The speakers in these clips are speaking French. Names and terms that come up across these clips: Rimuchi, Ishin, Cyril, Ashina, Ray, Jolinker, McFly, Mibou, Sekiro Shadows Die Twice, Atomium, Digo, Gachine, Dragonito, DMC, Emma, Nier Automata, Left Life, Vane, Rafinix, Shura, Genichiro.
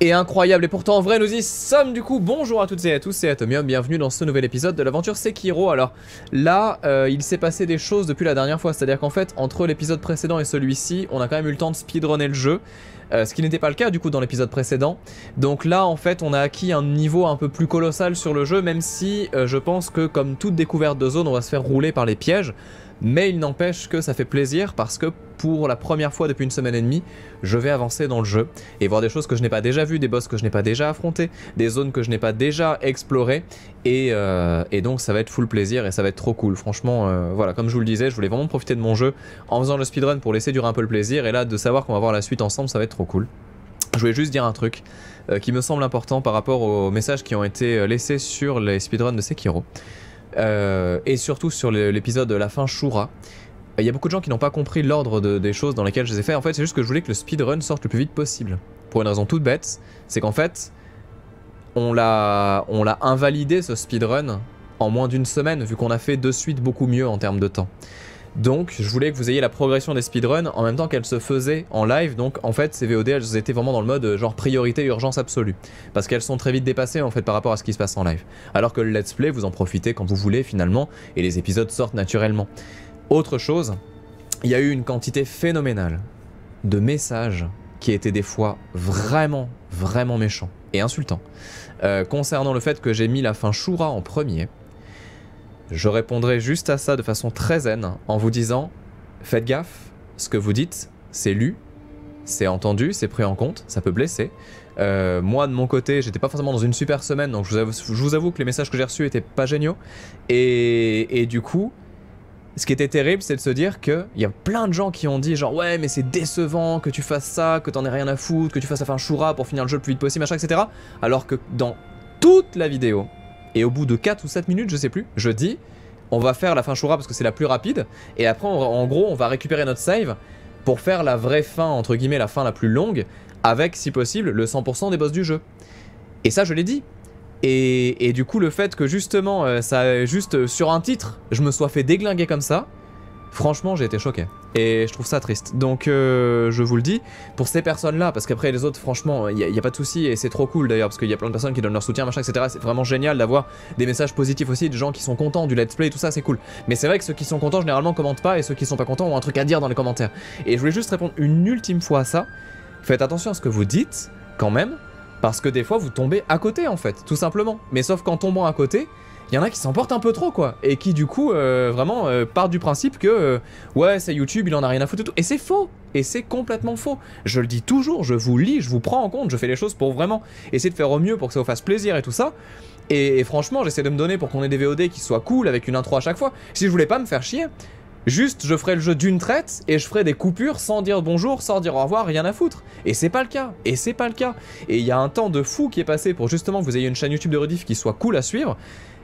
est incroyable. Et pourtant en vrai nous y sommes du coup. Bonjour à toutes et à tous, c'est Atomium, bienvenue dans ce nouvel épisode de l'aventure Sekiro. Alors là, il s'est passé des choses depuis la dernière fois, c'est-à-dire qu'en fait entre l'épisode précédent et celui-ci, on a quand même eu le temps de speedrunner le jeu. Ce qui n'était pas le cas du coup dans l'épisode précédent. Donc là en fait on a acquis un niveau un peu plus colossal sur le jeu, même si je pense que comme toute découverte de zone on va se faire rouler par les pièges. Mais il n'empêche que ça fait plaisir parce que pour la première fois depuis une semaine et demie, je vais avancer dans le jeu et voir des choses que je n'ai pas déjà vues, des boss que je n'ai pas déjà affrontés, des zones que je n'ai pas déjà explorées et donc ça va être full plaisir et ça va être trop cool. Franchement, voilà, comme je vous le disais, je voulais vraiment profiter de mon jeu en faisant le speedrun pour laisser durer un peu le plaisir et là de savoir qu'on va voir la suite ensemble, ça va être trop cool. Je voulais juste dire un truc qui me semble important par rapport aux messages qui ont été laissés sur les speedruns de Sekiro. Et surtout sur l'épisode de la fin Shura. Il y a beaucoup de gens qui n'ont pas compris l'ordre des choses dans lesquelles je les ai fait. En fait c'est juste que je voulais que le speedrun sorte le plus vite possible. Pour une raison toute bête, c'est qu'en fait on l'a invalidé ce speedrun en moins d'une semaine, vu qu'on a fait de suite beaucoup mieux en termes de temps. Donc je voulais que vous ayez la progression des speedruns en même temps qu'elle se faisait en live. Donc en fait ces VOD elles étaient vraiment dans le mode genre priorité urgence absolue, parce qu'elles sont très vite dépassées en fait par rapport à ce qui se passe en live. Alors que le let's play vous en profitez quand vous voulez finalement et les épisodes sortent naturellement. Autre chose, il y a eu une quantité phénoménale de messages qui étaient des fois vraiment méchants et insultants concernant le fait que j'ai mis la fin Shura en premier. Je répondrai juste à ça de façon très zen en vous disant « Faites gaffe, ce que vous dites, c'est lu, c'est entendu, c'est pris en compte, ça peut blesser. » Moi de mon côté, j'étais pas forcément dans une super semaine, donc je vous avoue que les messages que j'ai reçus étaient pas géniaux. Et du coup, ce qui était terrible, c'est de se dire qu'il y a plein de gens qui ont dit genre « Ouais, mais c'est décevant que tu fasses ça, que t'en aies rien à foutre, que tu fasses la fin Shura pour finir le jeu le plus vite possible, machin, etc. » Alors que dans toute la vidéo... Et au bout de 4 ou 7 minutes, je sais plus, je dis on va faire la fin Shura parce que c'est la plus rapide. Et après, en gros, on va récupérer notre save pour faire la vraie fin, entre guillemets, la fin la plus longue, avec, si possible, le 100% des boss du jeu. Et ça, je l'ai dit. Et du coup, le fait que justement, ça, juste sur un titre, je me sois fait déglinguer comme ça, franchement, j'ai été choqué. Et je trouve ça triste. Donc je vous le dis, pour ces personnes-là, parce qu'après les autres, franchement, il n'y a pas de souci et c'est trop cool d'ailleurs, parce qu'il y a plein de personnes qui donnent leur soutien, machin, etc. C'est vraiment génial d'avoir des messages positifs aussi, de gens qui sont contents du let's play, tout ça, c'est cool. Mais c'est vrai que ceux qui sont contents, généralement, commentent pas, et ceux qui sont pas contents ont un truc à dire dans les commentaires. Et je voulais juste répondre une ultime fois à ça. Faites attention à ce que vous dites, quand même, parce que des fois, vous tombez à côté, en fait, tout simplement. Mais sauf qu'en tombant à côté... Il y en a qui s'emportent un peu trop quoi, et qui du coup vraiment part du principe que ouais c'est YouTube, il en a rien à foutre et tout, et c'est faux, et c'est complètement faux. Je le dis toujours, je vous lis, je vous prends en compte, je fais les choses pour vraiment essayer de faire au mieux pour que ça vous fasse plaisir et tout ça, et franchement j'essaie de me donner pour qu'on ait des VOD qui soient cool avec une intro à chaque fois. Si je voulais pas me faire chier, juste je ferais le jeu d'une traite et je ferais des coupures sans dire bonjour, sans dire au revoir, rien à foutre. Et c'est pas le cas, et c'est pas le cas. Et il y a un temps de fou qui est passé pour justement que vous ayez une chaîne YouTube de rediff qui soit cool à suivre.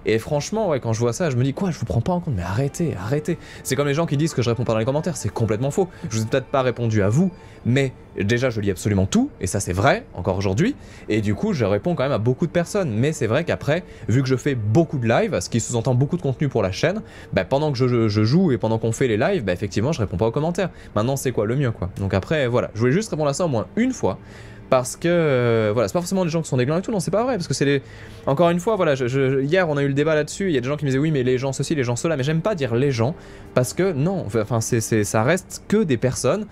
Et franchement, ouais, quand je vois ça, je me dis quoi, je vous prends pas en compte, mais arrêtez, arrêtez. C'est comme les gens qui disent que je réponds pas dans les commentaires, c'est complètement faux. Je vous ai peut-être pas répondu à vous, mais déjà je lis absolument tout, et ça c'est vrai, encore aujourd'hui. Et du coup, je réponds quand même à beaucoup de personnes. Mais c'est vrai qu'après, vu que je fais beaucoup de live, ce qui sous-entend beaucoup de contenu pour la chaîne, bah, pendant que je joue et pendant qu'on fait les lives, bah, effectivement, je réponds pas aux commentaires. Maintenant, c'est quoi le mieux, quoi. Donc après, voilà, je voulais juste répondre à ça au moins une fois. Parce que, voilà, c'est pas forcément des gens qui sont déglins et tout, non, c'est pas vrai, parce que c'est les... Encore une fois, voilà, hier on a eu le débat là-dessus, il y a des gens qui me disaient oui, mais les gens ceci, les gens cela, mais j'aime pas dire les gens, parce que non, enfin, ça reste que des personnes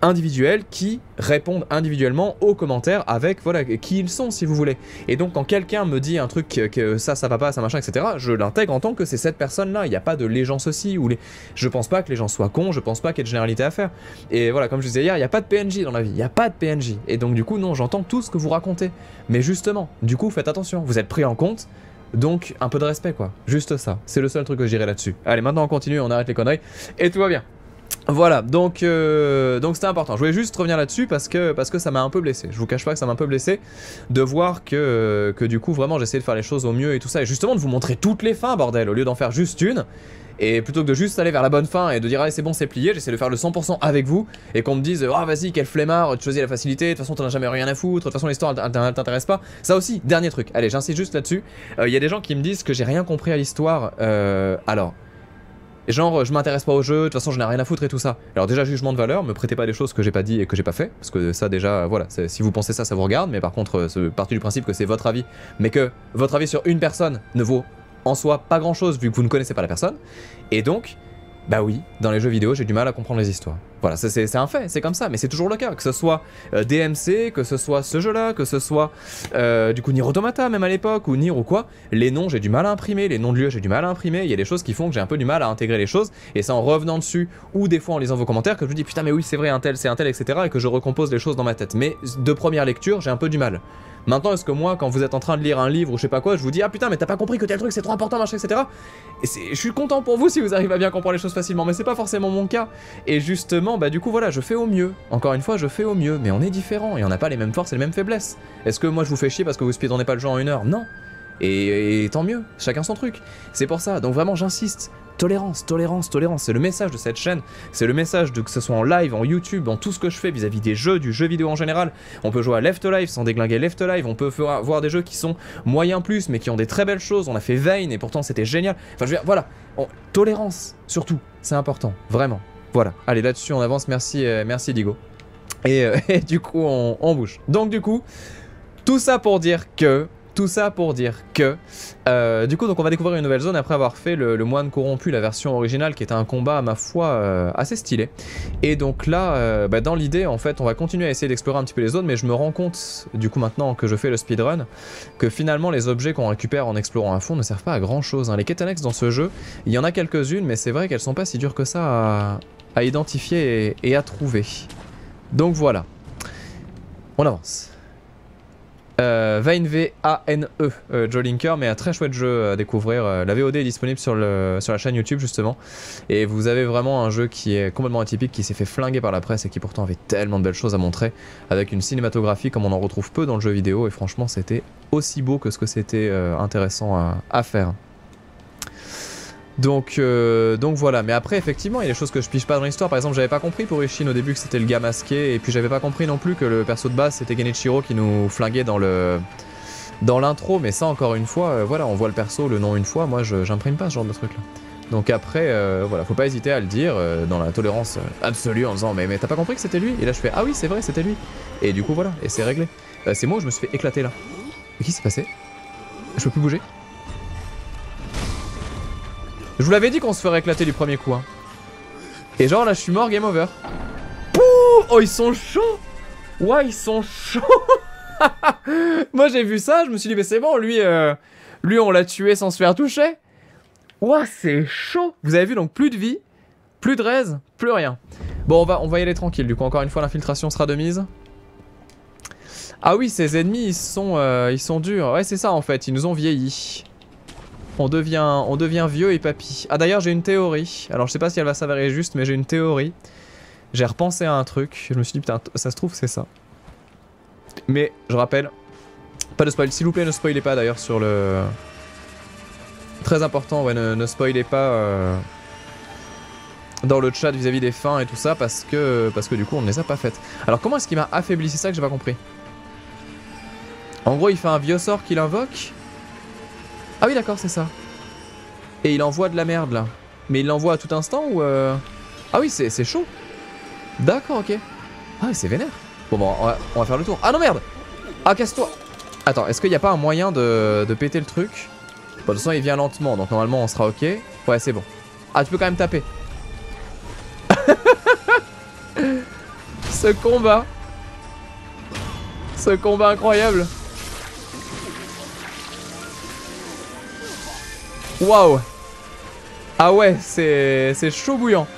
individuelles qui répondent individuellement aux commentaires avec, voilà, qui ils sont, si vous voulez. Et donc, quand quelqu'un me dit un truc que ça va pas, ça machin, etc., je l'intègre en tant que c'est cette personne-là, il n'y a pas de les gens ceci, ou les... Je pense pas que les gens soient cons, je pense pas qu'il y ait de généralité à faire. Et voilà, comme je disais hier, il n'y a pas de PNJ dans la vie, il n'y a pas de PNJ. Et donc, du coup, non, j'entends tout ce que vous racontez. Mais justement, du coup, faites attention, vous êtes pris en compte, donc un peu de respect, quoi. Juste ça, c'est le seul truc que je dirais là-dessus. Allez, maintenant, on continue, on arrête les conneries, et tout va bien. Voilà, donc c'était important. Je voulais juste revenir là-dessus parce que ça m'a un peu blessé. Je vous cache pas que ça m'a un peu blessé de voir que du coup vraiment j'essayais de faire les choses au mieux et tout ça. Et justement de vous montrer toutes les fins, bordel, au lieu d'en faire juste une. Et plutôt que de juste aller vers la bonne fin et de dire ah c'est bon c'est plié, j'essaie de faire le 100% avec vous. Et qu'on me dise ah oh, vas-y quel flemmard, tu choisis la facilité, de toute façon t'en as jamais rien à foutre, de toute façon l'histoire elle t'intéresse pas. Ça aussi, dernier truc, allez j'insiste juste là-dessus. Il y a des gens qui me disent que j'ai rien compris à l'histoire. Alors... Et genre, je m'intéresse pas au jeu, de toute façon, je n'ai rien à foutre et tout ça. Alors déjà, jugement de valeur, me prêtez pas des choses que j'ai pas dit et que j'ai pas fait, parce que ça déjà, voilà, si vous pensez ça, ça vous regarde, mais par contre, c'est parti du principe que c'est votre avis, mais que votre avis sur une personne ne vaut en soi pas grand chose, vu que vous ne connaissez pas la personne, et donc, bah oui, dans les jeux vidéo, j'ai du mal à comprendre les histoires. Voilà, c'est un fait, c'est comme ça, mais c'est toujours le cas, que ce soit DMC, que ce soit ce jeu-là, que ce soit du coup Nier Automata même à l'époque, ou Nier ou quoi, les noms j'ai du mal à imprimer, les noms de lieux j'ai du mal à imprimer, il y a des choses qui font que j'ai un peu du mal à intégrer les choses, et c'est en revenant dessus, ou des fois en lisant vos commentaires, que je me dis putain mais oui c'est vrai, un tel, c'est un tel, etc, et que je recompose les choses dans ma tête, mais de première lecture, j'ai un peu du mal. Maintenant est-ce que moi, quand vous êtes en train de lire un livre ou je sais pas quoi, je vous dis ah putain mais t'as pas compris que tel truc c'est trop important, machin, etc, et je suis content pour vous si vous arrivez à bien comprendre les choses facilement, mais c'est pas forcément mon cas, et justement bah du coup voilà, je fais au mieux, encore une fois je fais au mieux, mais on est différents et on n'a pas les mêmes forces et les mêmes faiblesses. Est-ce que moi je vous fais chier parce que vous speedronnez pas le jeu en une heure? Non, et tant mieux, chacun son truc, c'est pour ça, donc vraiment j'insiste, tolérance, tolérance, tolérance, c'est le message de cette chaîne, c'est le message de que ce soit en live, en YouTube, en tout ce que je fais vis-à-vis des jeux, du jeu vidéo en général. On peut jouer à Left Life sans déglinguer Left Life, on peut voir des jeux qui sont moyens plus mais qui ont des très belles choses, on a fait Vane et pourtant c'était génial, enfin je veux dire, voilà, tolérance surtout, c'est important, vraiment. Voilà, allez là-dessus on avance, merci, merci Digo. Et du coup on bouge. Donc du coup, tout ça pour dire que du coup donc on va découvrir une nouvelle zone après avoir fait le moine corrompu, la version originale qui était un combat à ma foi assez stylé. Et donc là bah, dans l'idée en fait on va continuer à essayer d'explorer un petit peu les zones, mais je me rends compte du coup maintenant que je fais le speedrun que finalement les objets qu'on récupère en explorant à fond ne servent pas à grand chose hein. Les quêtes annexes dans ce jeu, il y en a quelques-unes mais c'est vrai qu'elles sont pas si dures que ça à identifier et à trouver. Donc voilà, on avance. Vane, V-A-N-E, Jolinker, mais un très chouette jeu à découvrir. La VOD est disponible sur la chaîne YouTube justement, et vous avez vraiment un jeu qui est complètement atypique, qui s'est fait flinguer par la presse et qui pourtant avait tellement de belles choses à montrer, avec une cinématographie comme on en retrouve peu dans le jeu vidéo, et franchement c'était aussi beau que ce que c'était intéressant à faire. Donc voilà, mais après effectivement il y a des choses que je pige pas dans l'histoire, par exemple j'avais pas compris pour Ishin au début que c'était le gars masqué, et puis j'avais pas compris non plus que le perso de base c'était Genichiro qui nous flinguait dans l'intro, mais ça encore une fois, voilà on voit le perso, le nom une fois, moi j'imprime pas ce genre de truc là. Donc après voilà, faut pas hésiter à le dire dans la tolérance absolue en disant mais t'as pas compris que c'était lui? Et là je fais ah oui c'est vrai c'était lui, et du coup voilà, et c'est réglé. C'est moi où je me suis fait éclater là. Mais qu'est-ce qui s'est passé? Je peux plus bouger? Je vous l'avais dit qu'on se ferait éclater du premier coup hein. Et genre là je suis mort, game over. Pouh, oh ils sont chauds. Ouais ils sont chauds. Moi j'ai vu ça, je me suis dit mais c'est bon, lui on l'a tué sans se faire toucher. Ouais c'est chaud. Vous avez vu, donc plus de vie, plus de raise, plus rien. Bon on va y aller tranquille, du coup encore une fois l'infiltration sera de mise. Ah oui ces ennemis ils sont durs, ouais c'est ça en fait, ils nous ont vieillis. On devient vieux et papy. Ah d'ailleurs j'ai une théorie, alors je sais pas si elle va s'avérer juste, mais j'ai une théorie. J'ai repensé à un truc, je me suis dit putain ça se trouve c'est ça. Mais je rappelle, pas de spoil, s'il vous plaît ne spoilez pas d'ailleurs sur le... Très important, ouais ne spoilez pas dans le chat vis-à-vis des fins et tout ça, parce que du coup on ne les a pas faites. Alors comment est-ce qu'il m'a affaibli, c'est ça que j'ai pas compris. En gros il fait un vieux sort qu'il invoque. Ah oui d'accord c'est ça. Et il envoie de la merde là. Mais il l'envoie à tout instant ou Ah oui c'est chaud. D'accord ok. Ah c'est vénère. Bon bon on va faire le tour. Ah non merde. Ah casse-toi. Attends est-ce qu'il n'y a pas un moyen de péter le truc? Bon, de toute façon il vient lentement donc normalement on sera ok. Ouais c'est bon. Ah tu peux quand même taper. Ce combat incroyable. Waouh! Ah ouais, c'est chaud bouillant.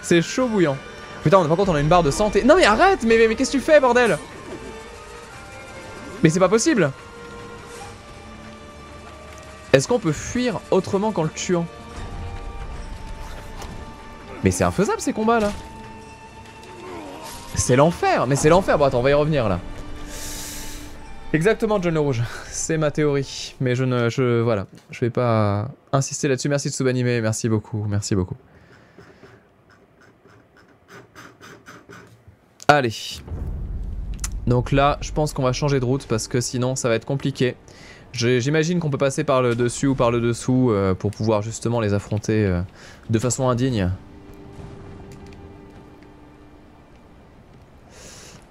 C'est chaud bouillant. Putain, par contre, on a une barre de santé. Non mais arrête! Mais qu'est-ce que tu fais, bordel? Mais c'est pas possible! Est-ce qu'on peut fuir autrement qu'en le tuant? Mais c'est infaisable ces combats là! C'est l'enfer! Mais c'est l'enfer! Bon attends, on va y revenir là. Exactement, John le Rouge, c'est ma théorie, mais voilà, je vais pas insister là-dessus, merci de subanimé, merci beaucoup, merci beaucoup. Allez, donc là, je pense qu'on va changer de route parce que sinon ça va être compliqué. J'imagine qu'on peut passer par le dessus ou par le dessous pour pouvoir justement les affronter de façon indigne.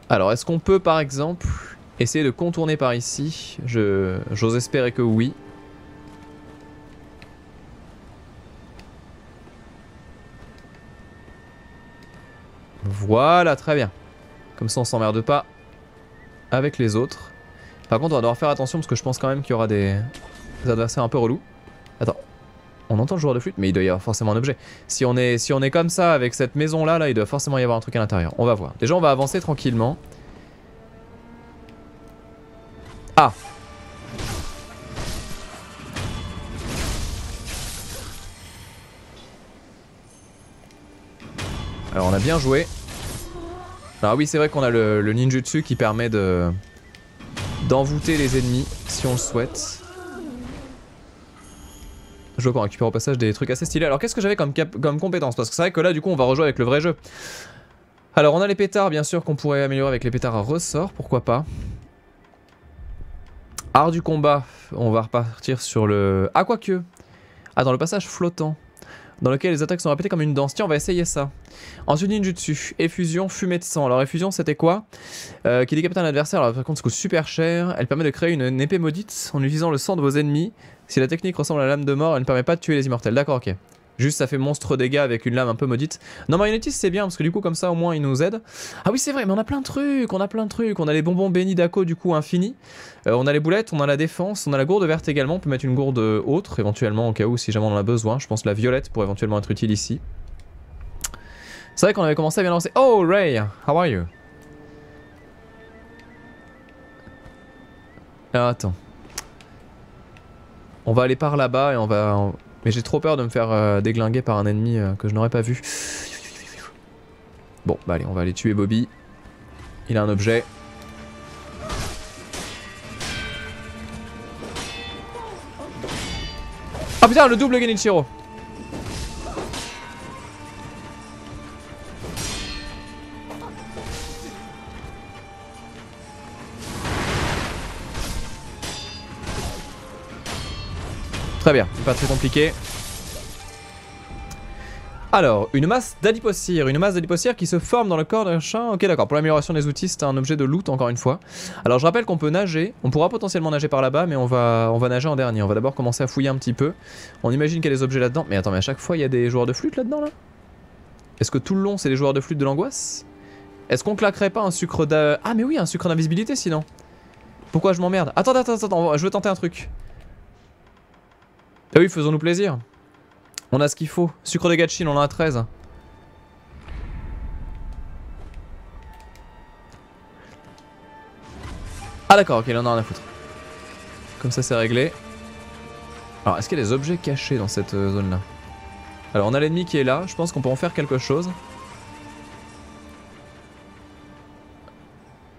Alors, est-ce qu'on peut par exemple essayer de contourner par ici? J'ose espérer que oui. Voilà, très bien. Comme ça on s'emmerde pas avec les autres. Par contre on va devoir faire attention parce que je pense quand même qu'il y aura des adversaires un peu relous. Attends, on entend le joueur de flûte mais il doit y avoir forcément un objet. Si on est comme ça avec cette maison là, il doit forcément y avoir un truc à l'intérieur. On va voir. Déjà on va avancer tranquillement. Ah! Alors on a bien joué. Alors oui c'est vrai qu'on a le ninjutsu qui permet d'envoûter les ennemis si on le souhaite. Je vois qu'on récupère au passage des trucs assez stylés. Alors qu'est-ce que j'avais comme compétence? Parce que c'est vrai que là du coup on va rejouer avec le vrai jeu. Alors on a les pétards bien sûr qu'on pourrait améliorer avec les pétards à ressort, pourquoi pas. Art du combat, on va repartir sur le... Ah quoique. Ah dans le passage flottant, dans lequel les attaques sont répétées comme une danse. Tiens, on va essayer ça. Ensuite, ninjutsu, effusion, fumée de sang. Alors, effusion, c'était quoi? Qui décapite un adversaire. Alors, par contre, ça coûte super cher. Elle permet de créer une épée maudite en utilisant le sang de vos ennemis. Si la technique ressemble à la lame de mort, elle ne permet pas de tuer les immortels. D'accord, ok. Juste, ça fait monstre dégâts avec une lame un peu maudite. Non, marionnettiste, c'est bien parce que du coup, comme ça, au moins, il nous aide. Ah oui, c'est vrai, mais on a plein de trucs. On a les bonbons bénis d'Ako, du coup, infinis. On a les boulettes, on a la défense, on a la gourde verte également. On peut mettre une gourde autre, éventuellement, au cas où, si jamais on en a besoin. Je pense la violette pourrait éventuellement être utile ici. C'est vrai qu'on avait commencé à bien lancer. Oh, Ray, how are you? Alors, attends. On va aller par là-bas et on va. Mais j'ai trop peur de me faire déglinguer par un ennemi que je n'aurais pas vu. Bon, bah allez, on va aller tuer Bobby. Il a un objet. Ah putain, le double Genichiro. Très bien, pas très compliqué. Alors, une masse d'adipocire. Une masse d'adipocire qui se forme dans le corps d'un chien. Ok, d'accord. Pour l'amélioration des outils, c'est un objet de loot, encore une fois. Alors, je rappelle qu'on peut nager. On pourra potentiellement nager par là-bas, mais on va nager en dernier. On va d'abord commencer à fouiller un petit peu. On imagine qu'il y a des objets là-dedans. Mais attends, mais à chaque fois, il y a des joueurs de flûte là-dedans, là? Est-ce que tout le long, c'est les joueurs de flûte de l'angoisse? Est-ce qu'on claquerait pas un sucre d'... Ah, mais oui, un sucre d'invisibilité, sinon. Pourquoi je m'emmerde? Attends, je veux tenter un truc. Ah oui, faisons-nous plaisir. On a ce qu'il faut. Sucre de gachine, on en a 13. Ah d'accord, ok, il en a rien à foutre. Comme ça, c'est réglé. Alors, est-ce qu'il y a des objets cachés dans cette zone-là? Alors, on a l'ennemi qui est là. Je pense qu'on peut en faire quelque chose.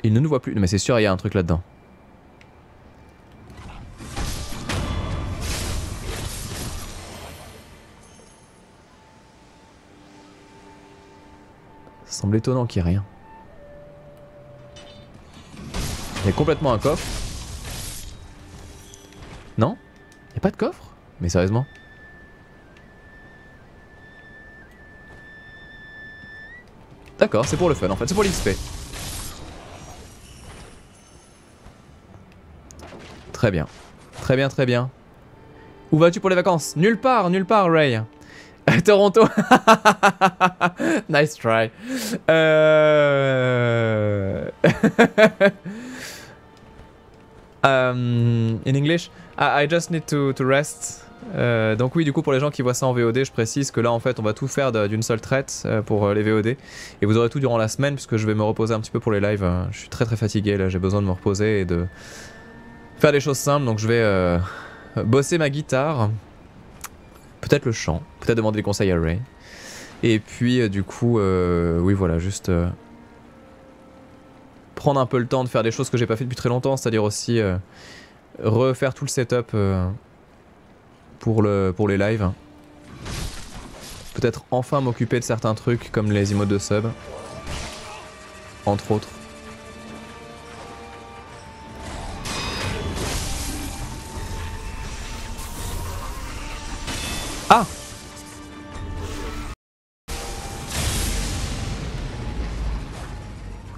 Il ne nous voit plus. Non, mais c'est sûr, il y a un truc là-dedans. Ça semble étonnant qu'il n'y ait rien. Il y a complètement un coffre. Non? Il n'y a pas de coffre? Mais sérieusement? D'accord, c'est pour le fun en fait, c'est pour l'XP. Très bien. Très bien, très bien. Où vas-tu pour les vacances? Nulle part Ray. Toronto. Nice try. In English, I just need to rest. Donc oui, du coup, pour les gens qui voient ça en VOD, je précise que là, en fait, on va tout faire d'une seule traite pour les VOD. Et vous aurez tout durant la semaine, puisque je vais me reposer un petit peu pour les lives. Je suis très fatigué, là, j'ai besoin de me reposer et de faire des choses simples. Donc je vais bosser ma guitare. Peut-être le chant, peut-être demander des conseils à Ray. Et puis du coup, oui voilà, juste prendre un peu le temps de faire des choses que j'ai pas fait depuis très longtemps, c'est-à-dire aussi refaire tout le setup pour les lives. Peut-être enfin m'occuper de certains trucs comme les emotes de sub, entre autres.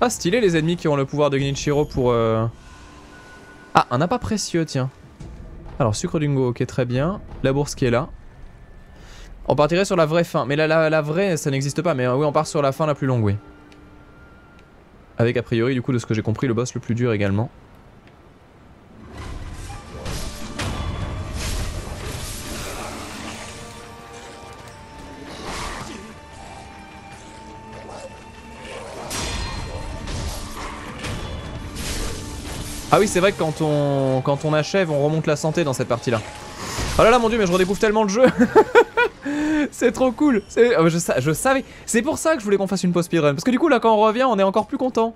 Ah, stylé les ennemis qui ont le pouvoir de Genichiro pour... Ah, un appât précieux, tiens. Alors, sucre d'ungo, ok, très bien. La bourse qui est là. On partirait sur la vraie fin. Mais la vraie, ça n'existe pas. Mais oui, on part sur la fin la plus longue, oui. Avec, a priori, du coup, de ce que j'ai compris, le boss le plus dur également. Ah oui, c'est vrai que quand on achève, on remonte la santé dans cette partie-là. Oh là là, mon dieu, mais je redécouvre tellement le jeu. C'est trop cool. Je savais. C'est pour ça que je voulais qu'on fasse une pause speedrun. Parce que du coup, là, quand on revient, on est encore plus content.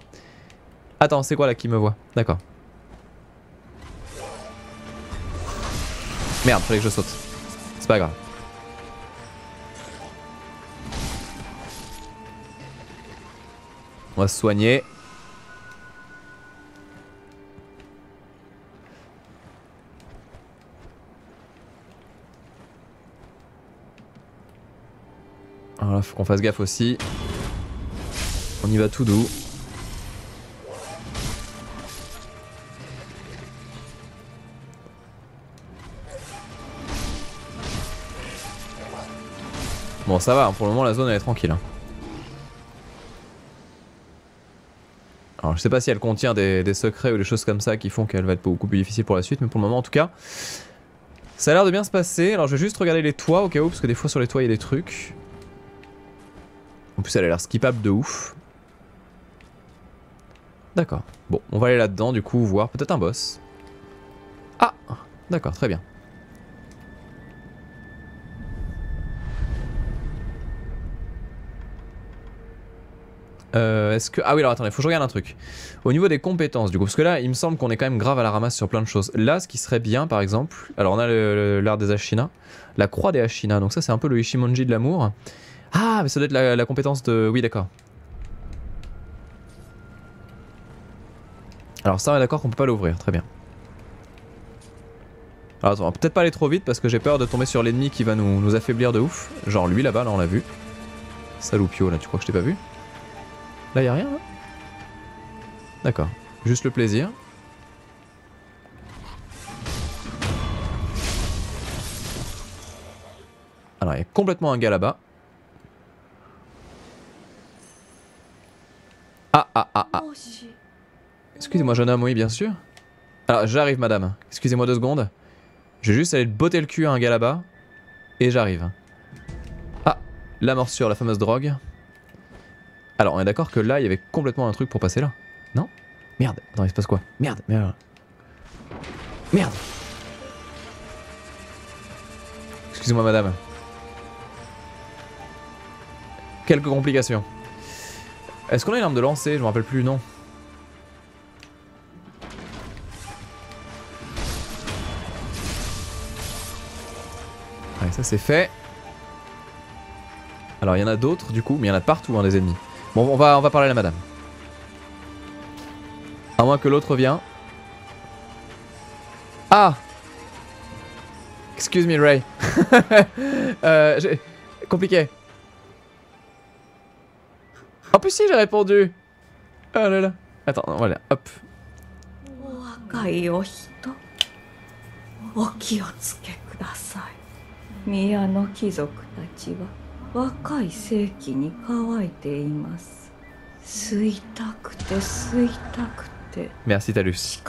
Attends, c'est quoi là qui me voit? D'accord. Merde, fallait que je saute. C'est pas grave. On va se soigner. Alors là, faut qu'on fasse gaffe aussi. On y va tout doux. Bon, ça va, pour le moment la zone elle est tranquille. Alors je sais pas si elle contient des secrets ou des choses comme ça qui font qu'elle va être beaucoup plus difficile pour la suite, mais pour le moment en tout cas, ça a l'air de bien se passer. Alors je vais juste regarder les toits au cas où, parce que des fois sur les toits il y a des trucs. En plus elle a l'air skippable de ouf. D'accord. Bon, on va aller là-dedans du coup, voir peut-être un boss. Ah, d'accord, très bien. Est-ce que... Ah oui, alors attendez, faut que je regarde un truc. Au niveau des compétences du coup, parce que là il me semble qu'on est quand même grave à la ramasse sur plein de choses. Là, ce qui serait bien par exemple, alors on a l'art des Ashina, la croix des Ashina, donc ça c'est un peu le Ishimonji de l'amour. Ah, mais ça doit être la compétence de... Oui, d'accord. Alors ça, on est d'accord qu'on peut pas l'ouvrir, très bien. Alors attends, on va peut-être pas aller trop vite parce que j'ai peur de tomber sur l'ennemi qui va nous affaiblir de ouf. Genre lui là-bas, là on l'a vu. Saloupio, là, tu crois que je t'ai pas vu? Là, y'a rien, là? D'accord, juste le plaisir. Alors, il y a complètement un gars là-bas. Ah ah ah ah. Excusez-moi jeune homme, oui bien sûr. Alors j'arrive madame, excusez-moi 2 secondes. Je vais juste aller botter le cul à un gars là-bas. Et j'arrive. Ah, la morsure, la fameuse drogue. Alors on est d'accord que là il y avait complètement un truc pour passer là. Non? Merde, attends il se passe quoi? Merde, merde. Merde. Excusez-moi madame. Quelques complications. Est-ce qu'on a une arme de lancer? Je me rappelle plus, non. Allez, ça c'est fait. Alors il y en a d'autres du coup, mais il y en a partout hein, des ennemis. Bon, on va parler à la madame. À moins que l'autre vienne. Ah! Excuse me Ray. Compliqué. En plus si j'ai répondu. Oh là là. Attends, non, voilà, hop. Merci Talus.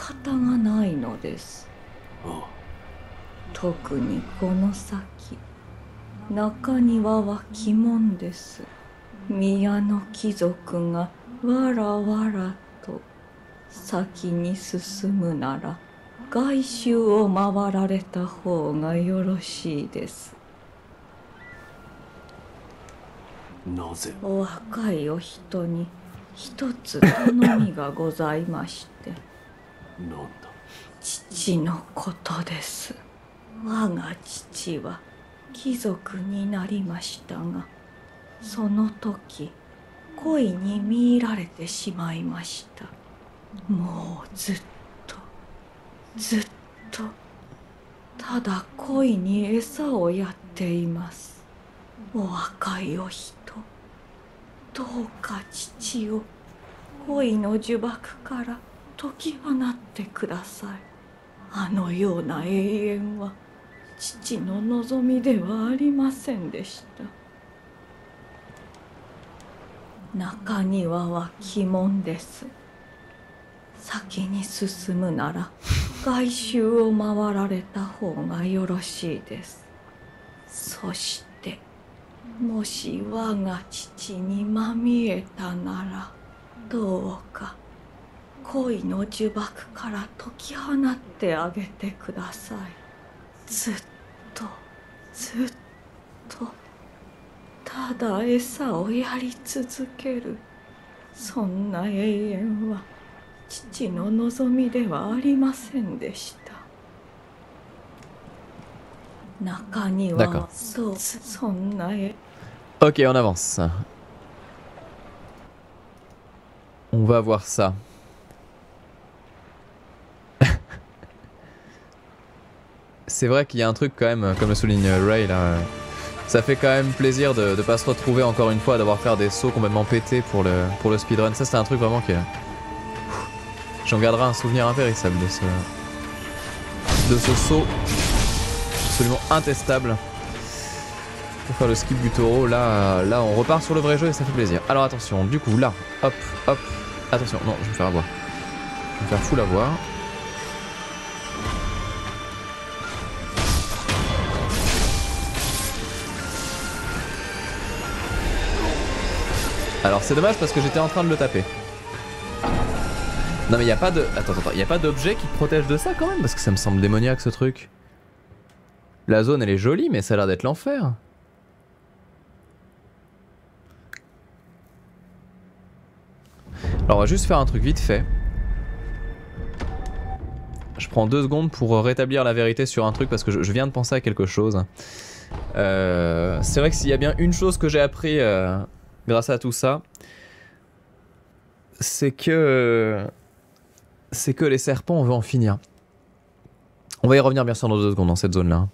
恋の呪縛から解き放ってください。あのような永遠は父の望みではありませんでした。中庭は鬼門です。先に進むなら外周を回られた方がよろしいです。そしてもし我が父にまみえたならどうか恋の呪縛から解き放ってあげてください。ずっとずっとただ餌をやり続ける、そんな永遠は父の望みではありませんでした。中にはそんな永遠。 Ok, on avance. On va voir ça. C'est vrai qu'il y a un truc quand même, comme le souligne Ray là. Ça fait quand même plaisir de ne pas se retrouver encore une fois, d'avoir faire des sauts complètement pétés pour le speedrun. Ça, c'est un truc vraiment que... J'en garderai un souvenir impérissable de ce saut absolument intestable. Pour faire le skip du taureau, là on repart sur le vrai jeu et ça fait plaisir. Alors attention, du coup là, hop, hop, attention, non, je vais me faire avoir. Je vais me faire full avoir. Alors c'est dommage parce que j'étais en train de le taper. Non mais y a pas de... Attends, y a pas d'objet qui protège de ça quand même, parce que ça me semble démoniaque ce truc. La zone elle est jolie mais ça a l'air d'être l'enfer. Alors on va juste faire un truc vite fait. Je prends 2 secondes pour rétablir la vérité sur un truc parce que je viens de penser à quelque chose. C'est vrai que s'il y a bien une chose que j'ai appris grâce à tout ça, c'est que les serpents, on veut en finir. On va y revenir bien sûr dans 2 secondes dans cette zone là.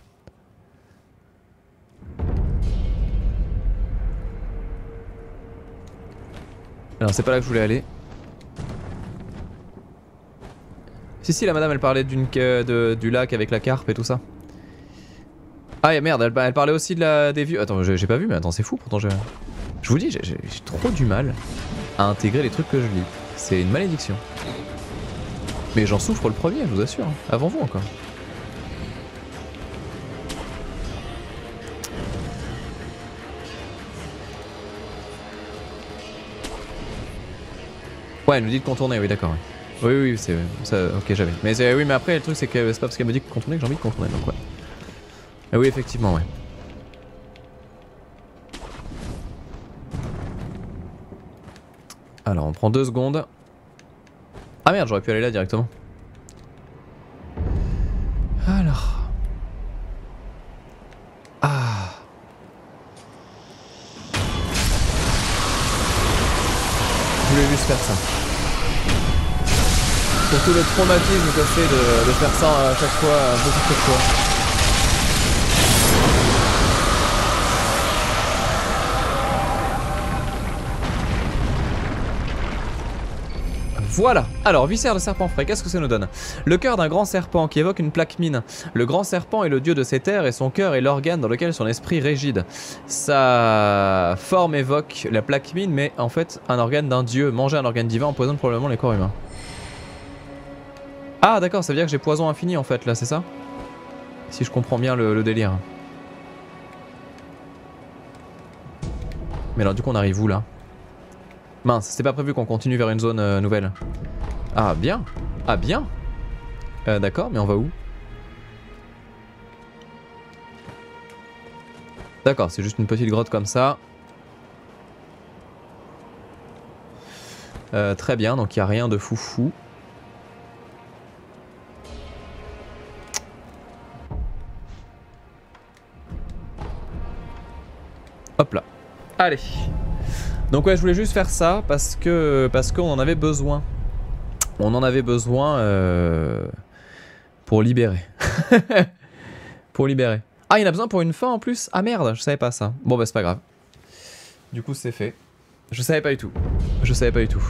Alors c'est pas là que je voulais aller. Si la madame elle parlait du lac avec la carpe et tout ça. Ah et merde, elle parlait aussi des vues. Attends, j'ai pas vu mais attends, c'est fou pourtant je vous dis, j'ai trop du mal à intégrer les trucs que je lis. C'est une malédiction. Mais j'en souffre le premier, je vous assure. Avant vous encore. Ouais, elle nous dit de contourner, oui d'accord. Ouais. Oui, c'est ça, ok j'avais. Mais oui, mais après le truc c'est que c'est pas parce qu'elle me dit de contourner que j'ai envie de contourner, donc ouais. Et oui, effectivement, ouais. Alors on prend 2 secondes. Ah merde, j'aurais pu aller là directement. Alors... Ah... Je voulais juste faire ça. Pour tout le traumatisme que c'est de faire ça à chaque fois, beaucoup de fois. Voilà. Alors, viscère de serpent frais, qu'est-ce que ça nous donne? Le cœur d'un grand serpent qui évoque une plaque mine. Le grand serpent est le dieu de ces terres et son cœur est l'organe dans lequel son esprit réside. Sa forme évoque la plaque mine, mais en fait un organe d'un dieu. Manger un organe divin empoisonne probablement les corps humains. Ah d'accord, ça veut dire que j'ai poison infini en fait là, c'est ça? Si je comprends bien le délire. Mais alors du coup on arrive où là? Mince, c'était pas prévu qu'on continue vers une zone nouvelle. Ah bien. Ah bien. D'accord, mais on va où? D'accord, c'est juste une petite grotte comme ça. Très bien, donc il n'y a rien de foufou. Hop là. Allez. Donc ouais, je voulais juste faire ça parce qu'on en avait besoin. On en avait besoin pour libérer. Pour libérer. Ah, il y en a besoin pour une fin en plus. Ah merde, je savais pas ça. Bon bah c'est pas grave. Du coup c'est fait. Je savais pas du tout. Je savais pas du tout.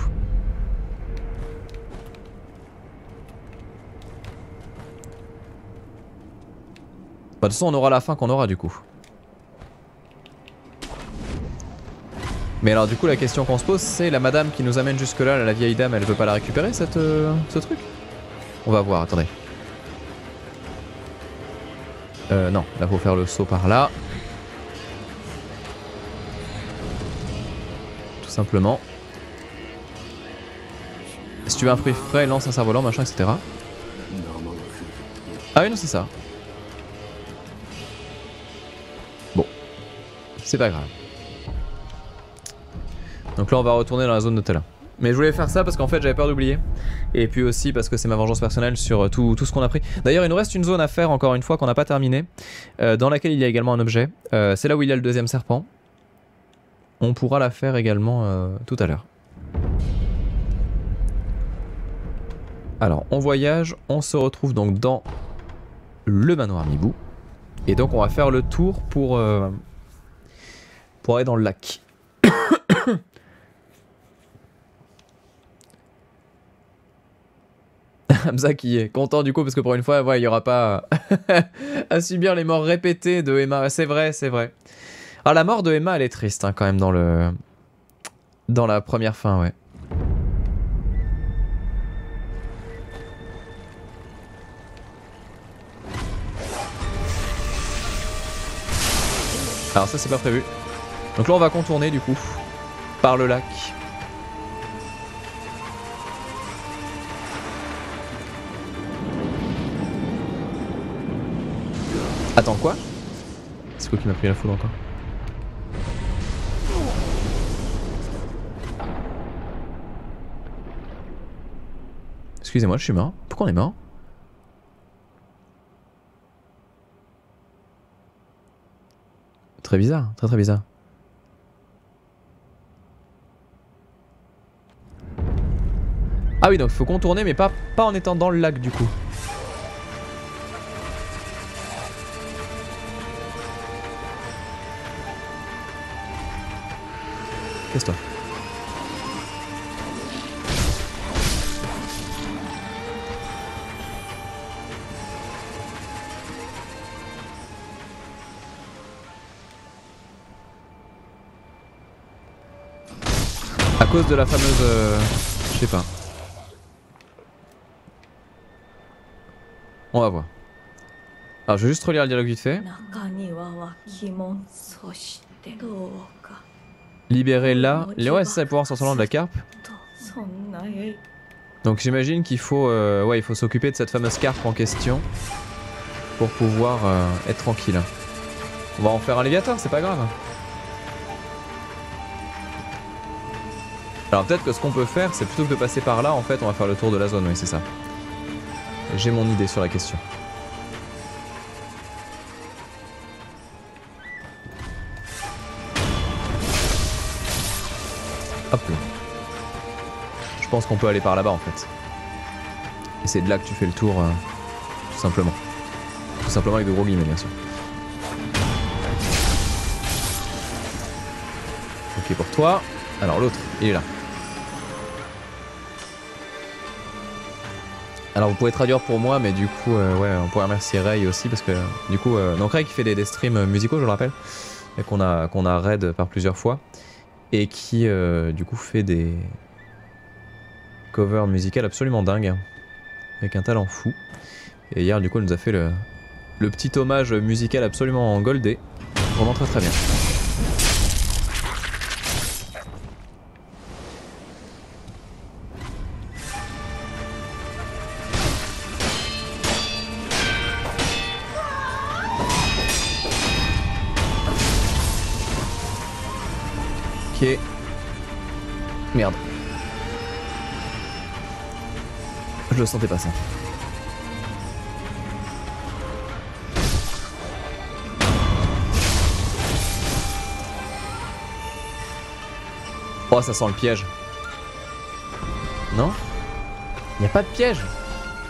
Bah, de toute façon, on aura la fin qu'on aura du coup. Mais alors, du coup, la question qu'on se pose, c'est la madame qui nous amène jusque-là, la vieille dame, elle veut pas la récupérer cette, ce truc? On va voir, attendez. Non, là faut faire le saut par là. Tout simplement. Si tu veux un fruit frais, lance un cerf-volant, machin, etc. Ah oui, non, c'est ça. Bon. C'est pas grave. Donc là, on va retourner dans la zone de Tela. Mais je voulais faire ça parce qu'en fait j'avais peur d'oublier. Et puis aussi parce que c'est ma vengeance personnelle sur tout ce qu'on a pris. D'ailleurs il nous reste une zone à faire encore une fois qu'on n'a pas terminée, dans laquelle il y a également un objet. C'est là où il y a le deuxième serpent. On pourra la faire également tout à l'heure. Alors on voyage, on se retrouve donc dans le manoir Mibou. Et donc on va faire le tour pour aller dans le lac. Hamza qui est content du coup parce que pour une fois ouais, il n'y aura pas à subir les morts répétées de Emma. C'est vrai, c'est vrai. Ah, la mort de Emma elle est triste hein, quand même dans la première fin, ouais. Alors ça c'est pas prévu. Donc là on va contourner du coup par le lac. Attends, quoi? C'est quoi qui m'a pris la foudre encore? Excusez-moi, je suis mort. Pourquoi on est mort? Très bizarre, très très bizarre. Ah oui, donc faut contourner mais pas en étant dans le lac du coup. Toi. À cause de la fameuse je sais pas. On va voir. Alors je vais juste relire le dialogue vite fait. Libérer là, les ouais, c'est pouvoir s'en de la carpe. Donc j'imagine qu'il faut, ouais, il faut s'occuper de cette fameuse carpe en question pour pouvoir être tranquille. On va en faire un léviateur, c'est pas grave. Alors peut-être que ce qu'on peut faire, c'est plutôt que de passer par là, en fait, on va faire le tour de la zone. Oui, c'est ça. J'ai mon idée sur la question. Hop là. Je pense qu'on peut aller par là-bas en fait. Et c'est de là que tu fais le tour tout simplement. Tout simplement avec de gros guillemets bien sûr. Ok pour toi. Alors l'autre, il est là. Alors vous pouvez traduire pour moi mais du coup ouais on pourrait remercier Ray aussi parce que du coup donc Ray qui fait des streams musicaux je le rappelle et qu'on a raid par plusieurs fois. Et qui du coup fait des covers musicales absolument dingues avec un talent fou. Et hier du coup elle nous a fait le petit hommage musical absolument goldé, vraiment très très bien. Ok. Merde. Je le sentais pas ça. Oh ça sent le piège. Non? Y a pas de piège?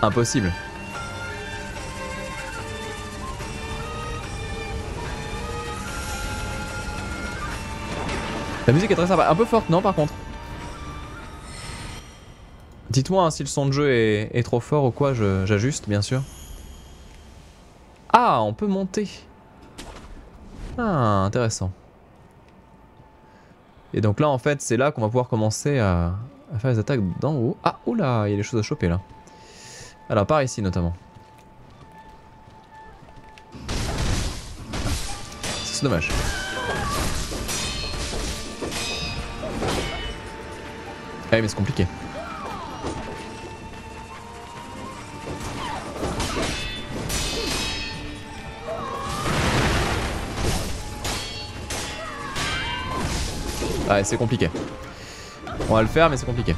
Impossible. La musique est très sympa, un peu forte non par contre. Dites-moi hein, si le son de jeu est trop fort ou quoi, j'ajuste bien sûr. Ah, on peut monter. Ah, intéressant. Et donc là, en fait, c'est là qu'on va pouvoir commencer à faire les attaques d'en haut. Ah, oula, il y a des choses à choper là. Alors, par ici notamment. C'est dommage. Ah oui, mais c'est compliqué. Ouais, c'est compliqué. On va le faire, mais c'est compliqué.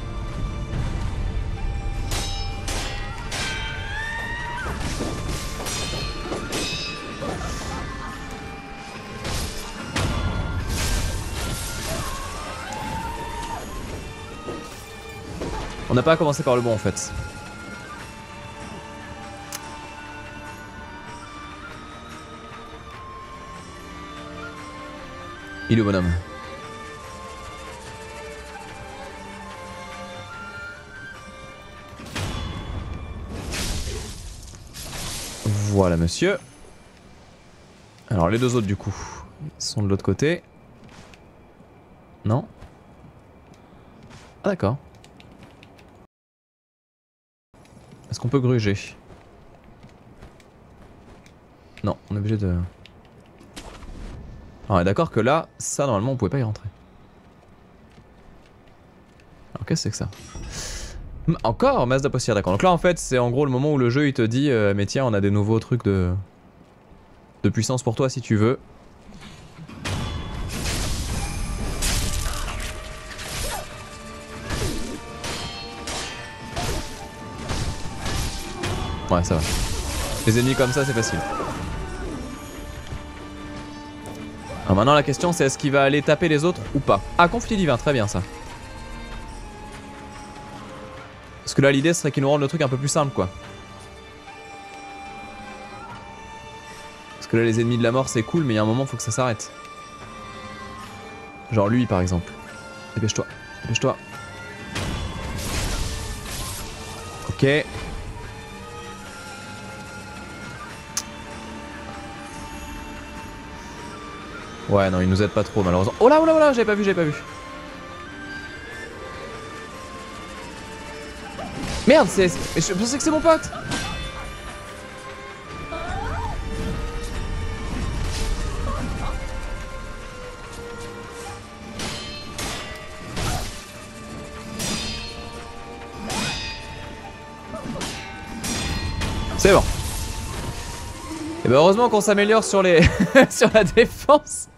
On n'a pas commencé par le bon en fait. Il est bonhomme. Voilà monsieur. Alors les deux autres du coup, ils sont de l'autre côté. Non? Ah d'accord. Est-ce qu'on peut gruger? Non, on est obligé de... Alors on est d'accord que là, ça normalement on pouvait pas y rentrer. Alors qu'est-ce que c'est que ça? Encore masse de poussière, d'accord. Donc là en fait c'est en gros le moment où le jeu il te dit mais tiens on a des nouveaux trucs de puissance pour toi si tu veux. Ouais ça va. Les ennemis comme ça c'est facile. Alors maintenant la question c'est est-ce qu'il va aller taper les autres ou pas? Ah conflit divin, très bien ça. Parce que là l'idée serait qu'ils nous rendent le truc un peu plus simple quoi. Parce que là les ennemis de la mort c'est cool mais il y a un moment faut que ça s'arrête. Genre lui par exemple. Dépêche-toi, dépêche-toi. Ok. Ouais non il nous aide pas trop malheureusement. Oh là j'avais pas vu, j'avais pas vu. Merde, je pensais que c'est mon pote. C'est bon. Et bah heureusement qu'on s'améliore sur les sur la défense.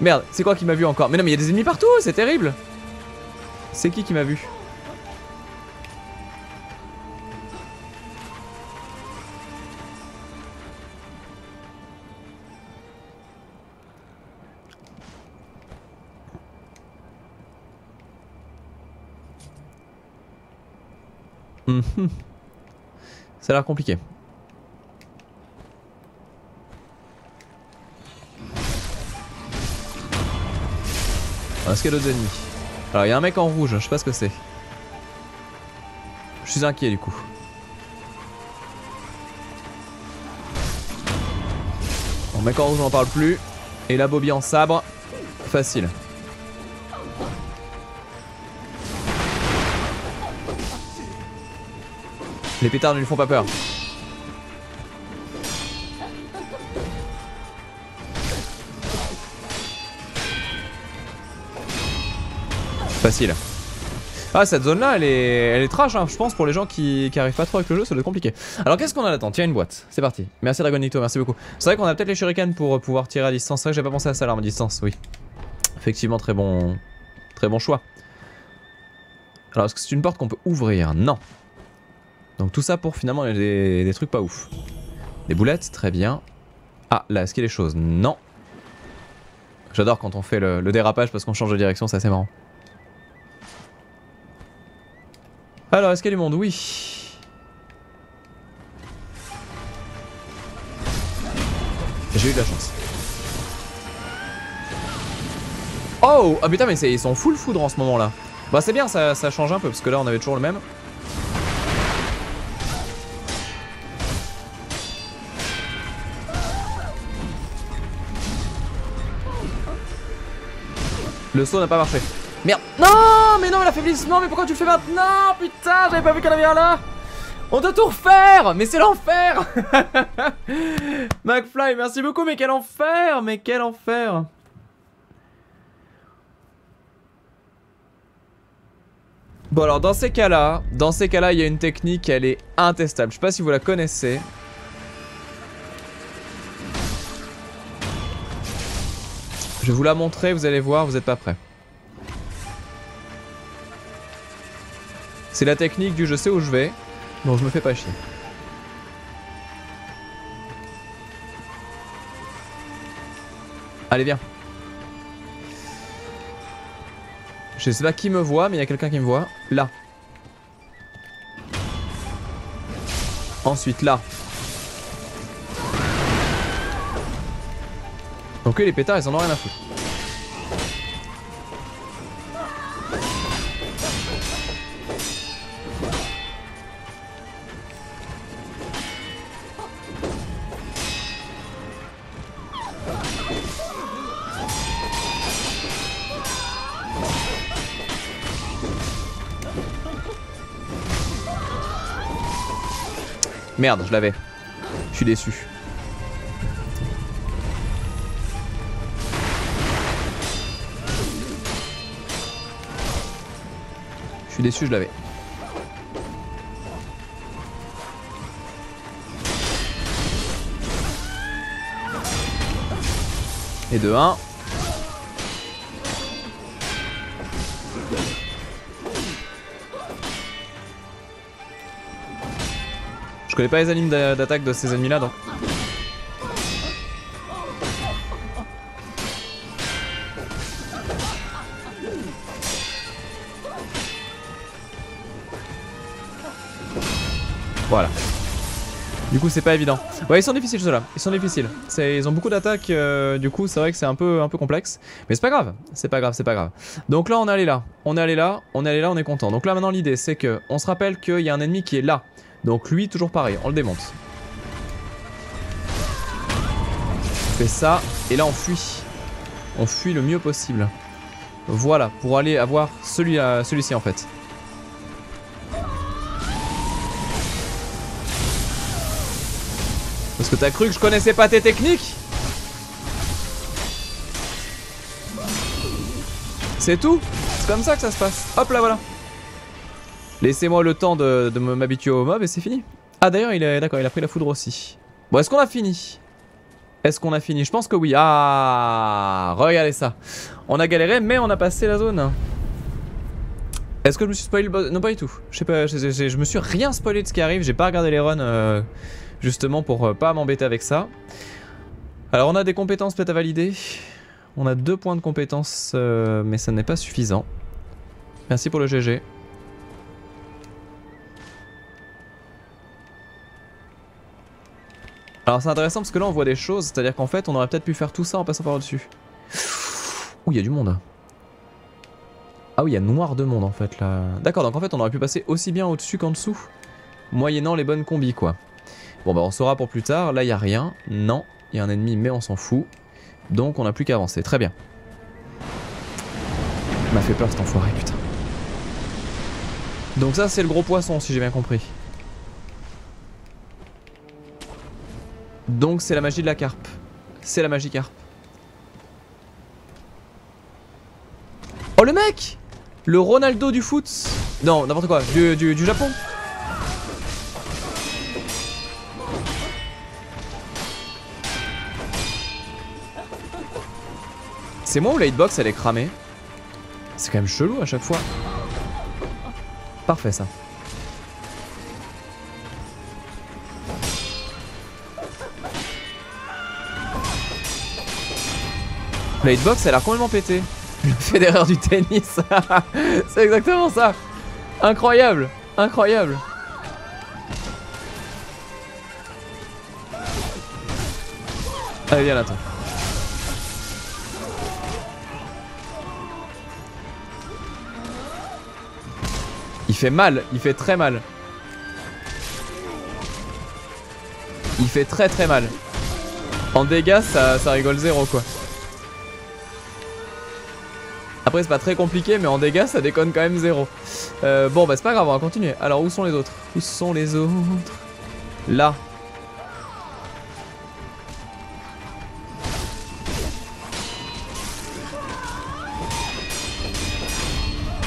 Merde, c'est quoi qui m'a vu encore? Mais non mais il y a des ennemis partout, c'est terrible. C'est qui m'a vu? Ça a l'air compliqué. Est-ce qu'il y a d'autres ennemis? Alors il y a un mec en rouge, je sais pas ce que c'est. Je suis inquiet du coup. Bon, mec en rouge, on n'en parle plus. Et la Bobby en sabre, facile. Les pétards ne lui font pas peur. Facile. Ah cette zone là elle est trash hein, je pense pour les gens qui arrivent pas trop avec le jeu ça doit être compliqué. Alors qu'est-ce qu'on en attend? Tiens une boîte, c'est parti. Merci Dragonito, merci beaucoup. C'est vrai qu'on a peut-être les shurikens pour pouvoir tirer à distance, c'est vrai que j'ai pas pensé à ça l'arme à distance, oui. Effectivement très bon choix. Alors est-ce que c'est une porte qu'on peut ouvrir? Non. Donc tout ça pour finalement des trucs pas ouf. Des boulettes, très bien. Ah là, est-ce qu'il y a des choses? Non. J'adore quand on fait le dérapage parce qu'on change de direction, c'est assez marrant. Alors, est-ce qu'il y a du monde? Oui. J'ai eu de la chance. Oh! Ah putain mais ils sont full foudre en ce moment là. Bah c'est bien, ça change un peu parce que là on avait toujours le même. Le saut n'a pas marché. Merde. Non, mais non, mais l'affaiblissement, mais pourquoi tu le fais maintenant? Putain, j'avais pas vu qu'elle avait un là. On doit tout refaire, mais c'est l'enfer. McFly, merci beaucoup, mais quel enfer, mais quel enfer. Bon alors dans ces cas-là, il y a une technique, elle est intestable. Je sais pas si vous la connaissez. Je vais vous la montrer, vous allez voir, vous n'êtes pas prêts. C'est la technique du je sais où je vais. Non, je me fais pas chier. Allez, viens. Je sais pas qui me voit, mais il y a quelqu'un qui me voit. Là. Ensuite, là. Donc eux, les pétards, ils en ont rien à foutre. Merde, je l'avais. Je suis déçu. Je suis déçu, je l'avais. Et de 1. Je connais pas les animes d'attaque de ces ennemis là, non. Voilà. Du coup c'est pas évident. Ouais, ils sont difficiles ceux-là, ils sont difficiles. Ils ont beaucoup d'attaques, du coup c'est vrai que c'est un peu complexe. Mais c'est pas grave, c'est pas grave, c'est pas grave. Donc là on est allé là, on est allé là, on est allé là, on est content. Donc là maintenant l'idée c'est que on se rappelle qu'il y a un ennemi qui est là. Donc lui toujours pareil, on le démonte. On fait ça et là on fuit. On fuit le mieux possible. Voilà, pour aller avoir celui-ci en fait. Parce que t'as cru que je connaissais pas tes techniques? C'est tout? C'est comme ça que ça se passe. Hop là voilà. Laissez-moi le temps de m'habituer au mob et c'est fini. Ah d'ailleurs il est d'accord, il a pris la foudre aussi. Bon, est-ce qu'on a fini? Est-ce qu'on a fini? Je pense que oui. Ah, regardez ça. On a galéré mais on a passé la zone. Est-ce que je me suis spoilé le boss? Non pas du tout. Je sais pas, je me suis rien spoilé de ce qui arrive. J'ai pas regardé les runs justement pour pas m'embêter avec ça. Alors on a des compétences peut-être à valider. On a 2 points de compétences mais ça n'est pas suffisant. Merci pour le GG. Alors c'est intéressant parce que là on voit des choses, c'est-à-dire qu'en fait on aurait peut-être pu faire tout ça en passant par au-dessus. Ouh, il y a du monde. Ah oui, il y a noir de monde en fait là. D'accord, donc en fait on aurait pu passer aussi bien au-dessus qu'en dessous, moyennant les bonnes combis quoi. Bon bah on saura pour plus tard, là il n'y a rien, non, il y a un ennemi mais on s'en fout. Donc on n'a plus qu'à avancer, très bien. Il m'a fait peur cet enfoiré, putain. Donc ça c'est le gros poisson si j'ai bien compris. Donc c'est la magie de la carpe. C'est la magie carpe. Oh le mec! Le Ronaldo du foot. Non, n'importe quoi, du Japon. C'est moi ou la hitbox elle est cramée? C'est quand même chelou à chaque fois. Parfait ça. La hitbox elle a l'air complètement pété. Le Federer du tennis. C'est exactement ça. Incroyable. Incroyable. Allez viens là toi. Il fait mal, il fait très mal. Il fait très très mal. En dégâts ça rigole zéro quoi. Après c'est pas très compliqué, mais en dégâts ça déconne quand même zéro. Bon bah c'est pas grave, on va continuer. Alors où sont les autres? Où sont les autres? Là.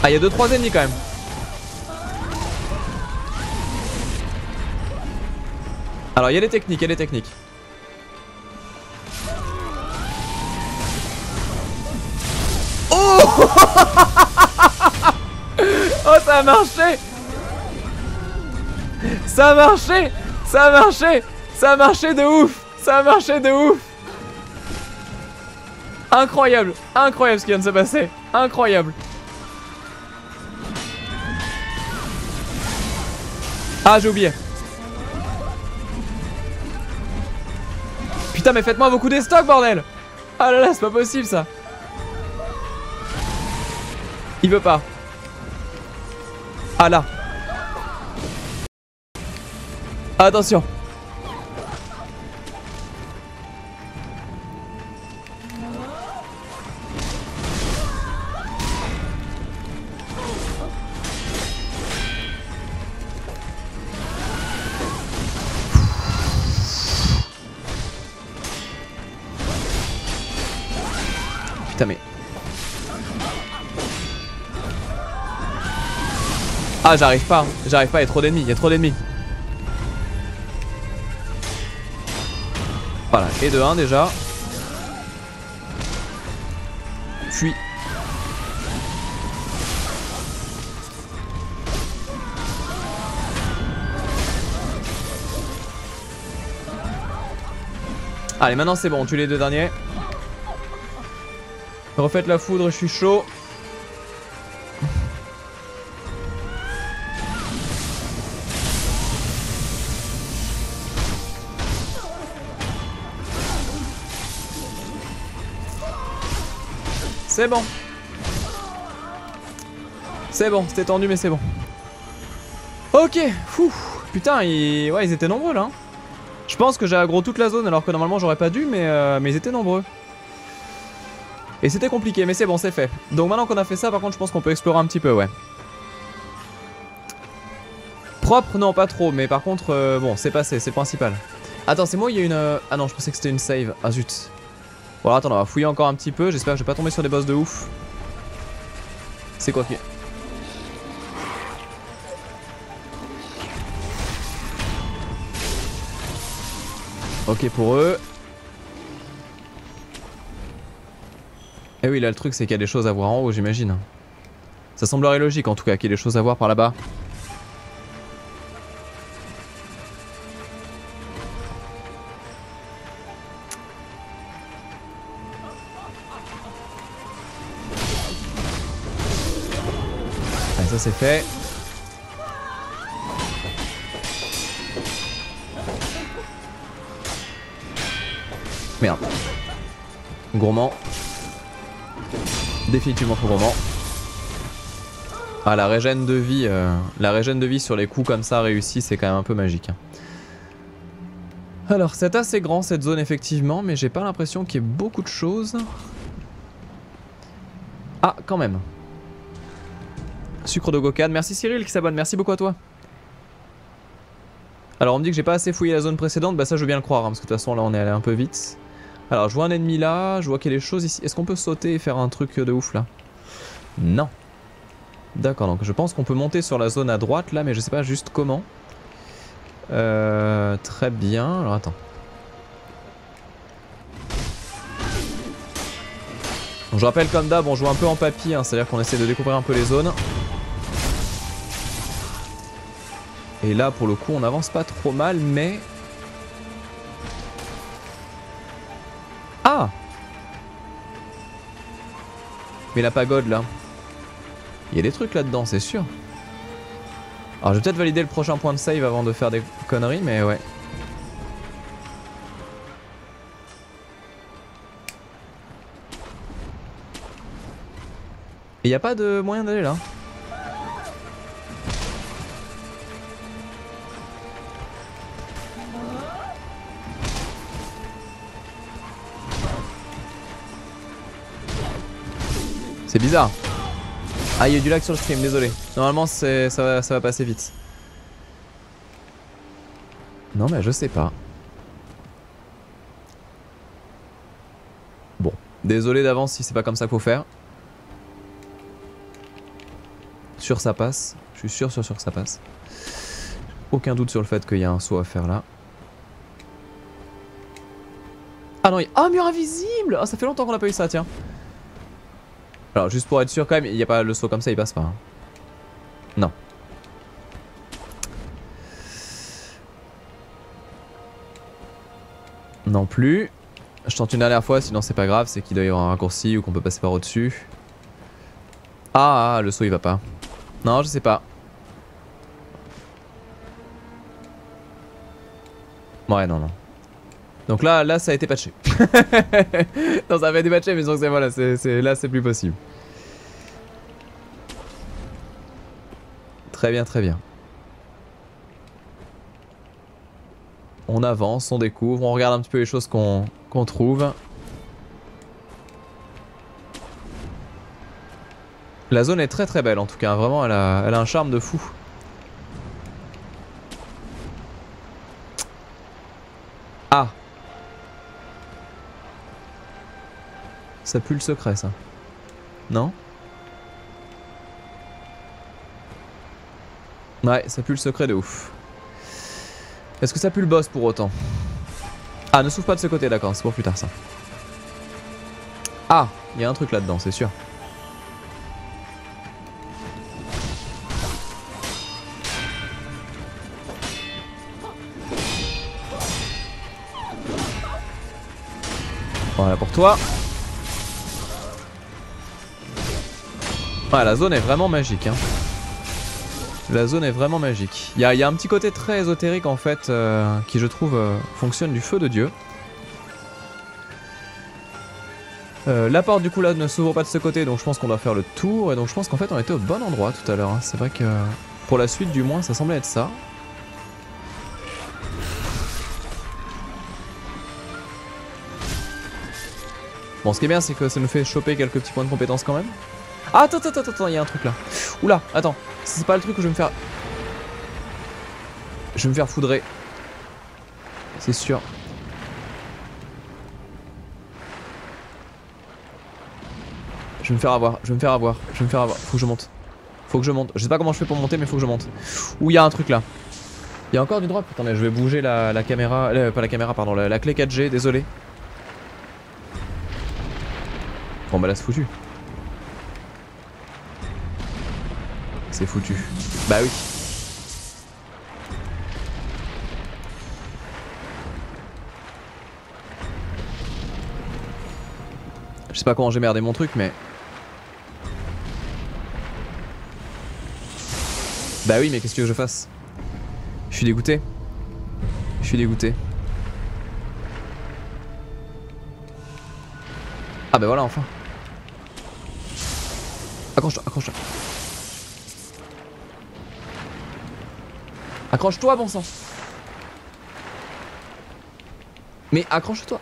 Ah, il y a 2-3 ennemis quand même. Alors il y a des techniques, il y a des techniques. Oh, oh ça a marché. Ça a marché. Ça a marché. Ça a marché de ouf. Ça a marché de ouf. Incroyable. Incroyable ce qui vient de se passer. Incroyable. Ah j'ai oublié. Putain mais faites-moi vos coups des stocks bordel. Ah là là c'est pas possible ça. Il veut pas. Ah là. Attention. Putain mais... Ah j'arrive pas, il y a trop d'ennemis, il y a trop d'ennemis. Voilà, et de 1 déjà. Fuis. Allez maintenant c'est bon, on tue les deux derniers. Refaites la foudre, je suis chaud. C'est bon. C'est bon, c'était tendu mais c'est bon. Ok, fou. Putain, ouais, ils étaient nombreux là. Je pense que j'ai aggro toute la zone alors que normalement j'aurais pas dû, mais ils étaient nombreux. Et c'était compliqué, mais c'est bon, c'est fait. Donc maintenant qu'on a fait ça, par contre, je pense qu'on peut explorer un petit peu, ouais. Propre, non, pas trop, mais par contre, bon, c'est passé, c'est principal. Attends, c'est moi, il y a une... Ah non, je pensais que c'était une save. Ah zut. Bon, alors, attends, on va fouiller encore un petit peu. J'espère que je vais pas tomber sur des boss de ouf. C'est quoi qui... Ok, pour eux... Eh oui là le truc c'est qu'il y a des choses à voir en haut j'imagine. Ça semblerait logique en tout cas qu'il y ait des choses à voir par là-bas. Allez ça c'est fait. Merde. Gourmand. Définitivement trop gourmand. Ah la régène de vie sur les coups comme ça réussie c'est quand même un peu magique. Alors c'est assez grand cette zone effectivement mais j'ai pas l'impression qu'il y ait beaucoup de choses. Ah quand même. Sucre de Gokan, merci Cyril qui s'abonne, merci beaucoup à toi. Alors on me dit que j'ai pas assez fouillé la zone précédente, bah ça je veux bien le croire hein, parce que de toute façon là on est allé un peu vite. Alors je vois un ennemi là, je vois qu'il y a des choses ici. Est-ce qu'on peut sauter et faire un truc de ouf là? Non. D'accord, donc je pense qu'on peut monter sur la zone à droite là, mais je sais pas juste comment. Très bien, alors attends. Donc, je rappelle comme d'hab, on joue un peu en papy, hein, c'est-à-dire qu'on essaie de découvrir un peu les zones. Et là pour le coup on avance pas trop mal, mais... Ah! Mais la pagode là. Il y a des trucs là-dedans, c'est sûr. Alors je vais peut-être valider le prochain point de save avant de faire des conneries, mais ouais. Et y a pas de moyen d'aller là. C'est bizarre. Ah, il y a du lag sur le stream, désolé. Normalement ça va passer vite. Non mais je sais pas. Bon, désolé d'avance si c'est pas comme ça qu'il faut faire. Sûr ça passe, je suis sûr que ça passe. Aucun doute sur le fait qu'il y a un saut à faire là. Ah non, il y a... Ah, mur invisible! Ah, ça fait longtemps qu'on n'a pas eu ça, tiens. Alors juste pour être sûr quand même, il n'y a pas le saut comme ça, il passe pas. Hein. Non. Non plus. Je tente une dernière fois, sinon c'est pas grave, c'est qu'il doit y avoir un raccourci ou qu'on peut passer par au-dessus. Ah, ah, le saut il va pas. Non, je sais pas. Ouais, non, non. Donc là, ça a été patché. Non, ça avait été patché, mais donc voilà, là c'est plus possible. Très bien, très bien. On avance, on découvre, on regarde un petit peu les choses qu'on trouve. La zone est très très belle en tout cas, vraiment elle a un charme de fou. Ah! Ça pue le secret ça. Non? Ouais, ça pue le secret de ouf. Est-ce que ça pue le boss pour autant? Ah, ne s'ouvre pas de ce côté, d'accord, c'est pour plus tard ça. Ah, il y a un truc là-dedans, c'est sûr. Voilà pour toi. Ouais, la zone est vraiment magique. Hein. La zone est vraiment magique. Il y a un petit côté très ésotérique en fait qui je trouve fonctionne du feu de Dieu. La porte du coup là ne s'ouvre pas de ce côté, donc je pense qu'on doit faire le tour. Et donc je pense qu'en fait on était au bon endroit tout à l'heure. Hein. C'est vrai que pour la suite du moins ça semblait être ça. Bon, ce qui est bien, c'est que ça nous fait choper quelques petits points de compétence quand même. Ah, attends, il y a un truc là. Oula, attends, c'est pas le truc où je vais me faire... Je vais me faire foudrer. C'est sûr. Je vais me faire avoir, Faut que je monte. Je sais pas comment je fais pour monter, mais faut que je monte. Ouh, il y a un truc là. Il y a encore du drop. Attendez, je vais bouger la caméra... pas la caméra, pardon, la clé 4G, désolé. Bon bah là c'est foutu. C'est foutu. Bah oui. Je sais pas comment j'ai merdé mon truc mais... Bah oui, mais qu'est-ce que tu veux que je fasse? Je suis dégoûté. Ah bah voilà, enfin. Accroche-toi, accroche-toi, bon sang. Mais accroche-toi.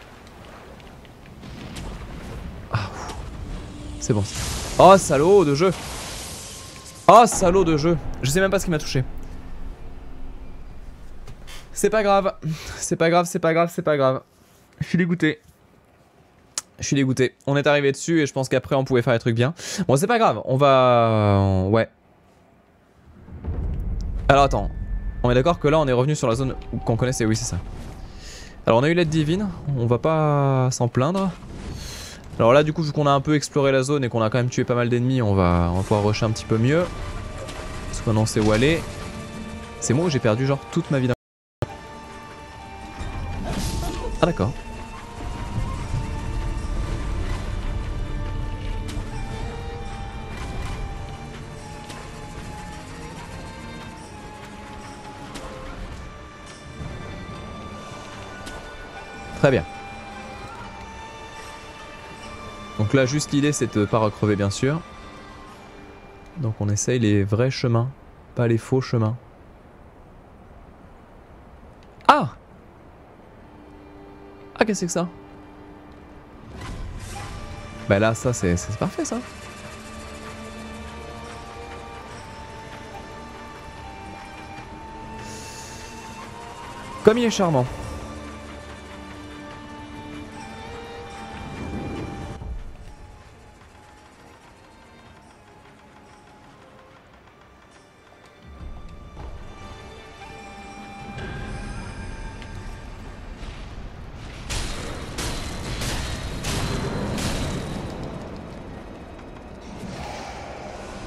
Ah, c'est bon. Oh, salaud de jeu. Je sais même pas ce qui m'a touché. C'est pas grave. Je suis dégoûté. On est arrivé dessus et je pense qu'après on pouvait faire des trucs bien. Bon, c'est pas grave, on va... Ouais. Alors attends, on est d'accord que là on est revenu sur la zone qu'on connaissait, oui c'est ça. Alors on a eu l'aide divine, on va pas s'en plaindre. Alors là du coup vu qu'on a un peu exploré la zone et qu'on a quand même tué pas mal d'ennemis, on va pouvoir rusher un petit peu mieux. Parce qu'on sait où aller. C'est moi où j'ai perdu genre toute ma vie d'un... Ah d'accord. Très bien. Donc là juste l'idée c'est de ne pas recrever bien sûr. Donc on essaye les vrais chemins, pas les faux chemins. Ah! Ah, qu'est-ce que c'est que ça? Bah là ça c'est parfait ça. Comme il est charmant.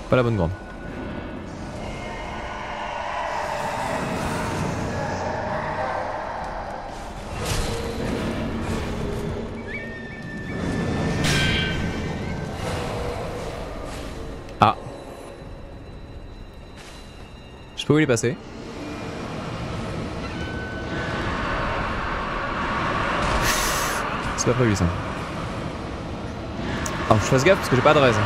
Pas la bonne grande. Ah. Je peux où il est passé ? C'est pas prévu ça. Ah, faut que je fasse gaffe parce que j'ai pas de raise.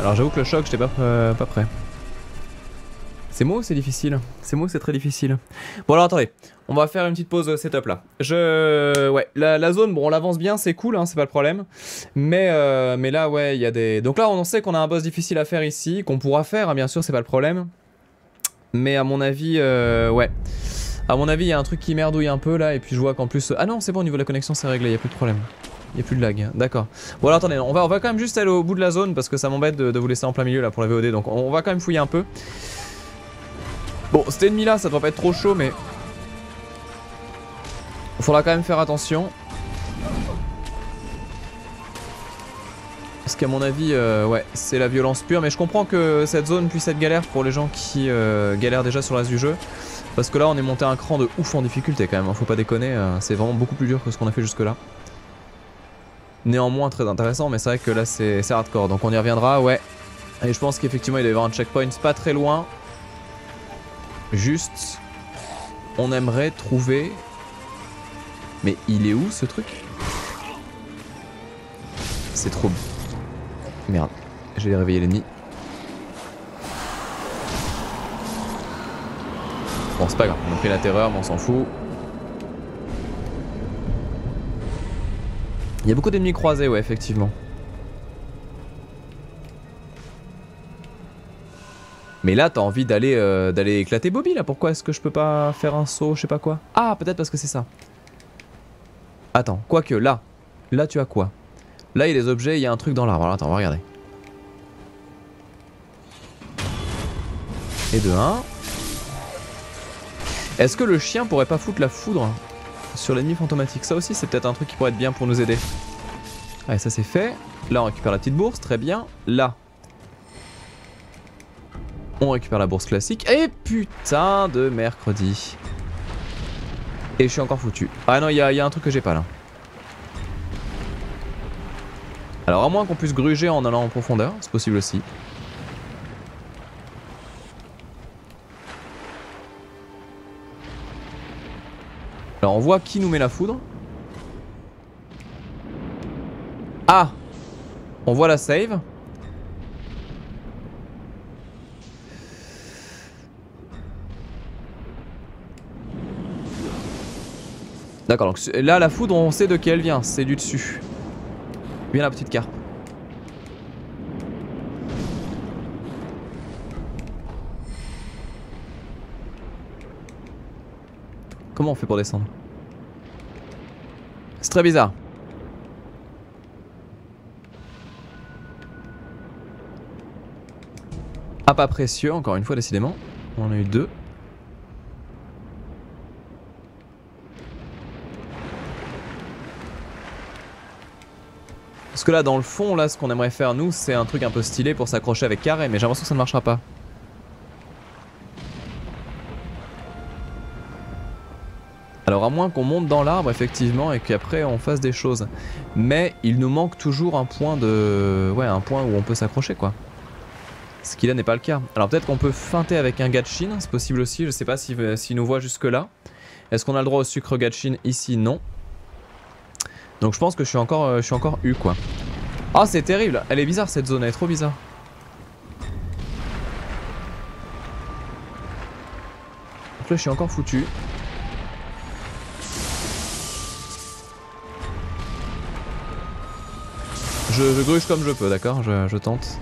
Alors j'avoue que le choc, j'étais pas prêt. C'est moi ou c'est difficile? C'est moi ou c'est très difficile? Bon alors attendez, on va faire une petite pause setup là. Ouais, la zone, bon on l'avance bien, c'est cool, hein, c'est pas le problème. Mais là ouais, il y a des... Donc là on sait qu'on a un boss difficile à faire ici, qu'on pourra faire, hein, bien sûr, c'est pas le problème. Mais à mon avis, ouais. À mon avis, il y a un truc qui merdouille un peu là, et puis je vois qu'en plus... Ah non, c'est bon, au niveau de la connexion, c'est réglé, il n'y a plus de problème. Il n'y a plus de lag, d'accord. Bon alors attendez, on va quand même juste aller au bout de la zone parce que ça m'embête de vous laisser en plein milieu là pour la VOD, donc on va quand même fouiller un peu. Bon, cet ennemi là, ça doit pas être trop chaud mais... Faudra quand même faire attention. Parce qu'à mon avis, ouais, c'est la violence pure, mais je comprends que cette zone puisse être galère pour les gens qui galèrent déjà sur le reste du jeu. Parce que là on est monté un cran de ouf en difficulté quand même, hein, faut pas déconner, c'est vraiment beaucoup plus dur que ce qu'on a fait jusque là. Néanmoins très intéressant, mais c'est vrai que là c'est hardcore, donc on y reviendra, ouais. Et je pense qu'effectivement il doit y avoir un checkpoint pas très loin. Juste, on aimerait trouver... Mais il est où ce truc? C'est trop... Merde, j'ai réveillé l'ennemi. Bon c'est pas grave, on a pris la terreur mais on s'en fout. Il y a beaucoup d'ennemis croisés, ouais, effectivement. Mais là, t'as envie d'aller éclater Bobby, là. Pourquoi est-ce que je peux pas faire un saut, je sais pas quoi? Ah, peut-être parce que c'est ça. Attends, quoique, là. Là, tu as quoi? Là, il y a des objets, il y a un truc dans l'arbre. Attends, on va regarder. Et de 1. Est-ce que le chien pourrait pas foutre la foudre sur l'ennemi fantomatique? Ça aussi c'est peut-être un truc qui pourrait être bien pour nous aider. Allez, ça c'est fait. Là on récupère la petite bourse, très bien. Là on récupère la bourse classique. Et putain de mercredi. Et je suis encore foutu. Ah non, il y a un truc que j'ai pas là. Alors à moins qu'on puisse gruger en allant en profondeur, c'est possible aussi. Alors on voit qui nous met la foudre. Ah, on voit la save. D'accord, donc là la foudre on sait de qui elle vient, c'est du dessus. Bien la petite carpe. Comment on fait pour descendre? C'est très bizarre. Ah, pas précieux, encore une fois, décidément. On en a eu 2. Parce que là, dans le fond, là, ce qu'on aimerait faire, nous, c'est un truc un peu stylé pour s'accrocher avec carré, mais j'ai l'impression que ça ne marchera pas. Alors à moins qu'on monte dans l'arbre effectivement et qu'après on fasse des choses. Mais il nous manque toujours un point de... Ouais, un point où on peut s'accrocher quoi. Ce qui là n'est pas le cas. Alors peut-être qu'on peut feinter avec un gatchin, c'est possible aussi, je sais pas s'il nous voit jusque là. Est-ce qu'on a le droit au sucre gatchin ici? Non. Donc je pense que je suis encore eu quoi. Oh, c'est terrible. Elle est bizarre cette zone, elle est trop bizarre. Donc là, je suis encore foutu. Je gruge comme je peux, d'accord, je tente.